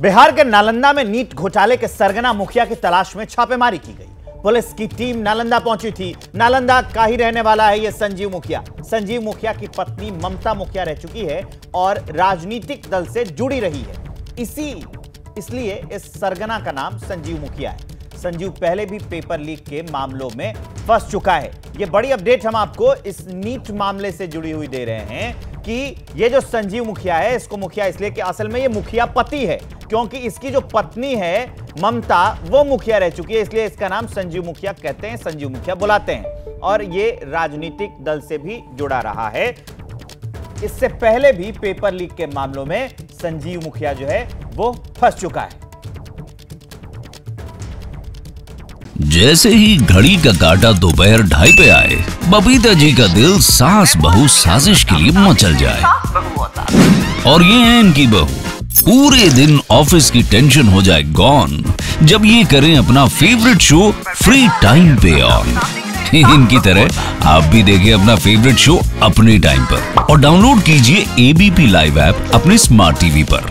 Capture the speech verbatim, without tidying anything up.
बिहार के नालंदा में नीट घोटाले के सरगना मुखिया की तलाश में छापेमारी की गई। पुलिस की टीम नालंदा पहुंची थी। नालंदा का ही रहने वाला है ये संजीव मुखिया। संजीव मुखिया की पत्नी ममता मुखिया रह चुकी है और राजनीतिक दल से जुड़ी रही है, इसी इसलिए इस सरगना का नाम संजीव मुखिया है। संजीव पहले भी पेपर लीक के मामलों में फंस चुका है। ये बड़ी अपडेट हम आपको इस नीट मामले से जुड़ी हुई दे रहे हैं कि ये जो संजीव मुखिया है, इसको मुखिया इसलिए कि असल में ये मुखिया पति है, क्योंकि इसकी जो पत्नी है ममता, वो मुखिया रह चुकी है, इसलिए इसका नाम संजीव मुखिया कहते हैं, संजीव मुखिया बुलाते हैं। और ये राजनीतिक दल से भी जुड़ा रहा है। इससे पहले भी पेपर लीक के मामलों में संजीव मुखिया जो है वो फंस चुका है। जैसे ही घड़ी का काटा दोपहर ढाई पे आए, बबीता जी का दिल सास बहू साजिश के लिए मचल जाए। और ये है इनकी बहू। पूरे दिन ऑफिस की टेंशन हो जाए गॉन जब ये करें अपना फेवरेट शो फ्री टाइम पे ऑन। इनकी तरह आप भी देखिए अपना फेवरेट शो अपने टाइम पर और डाउनलोड कीजिए एबीपी लाइव ऐप अपने स्मार्ट टीवी पर।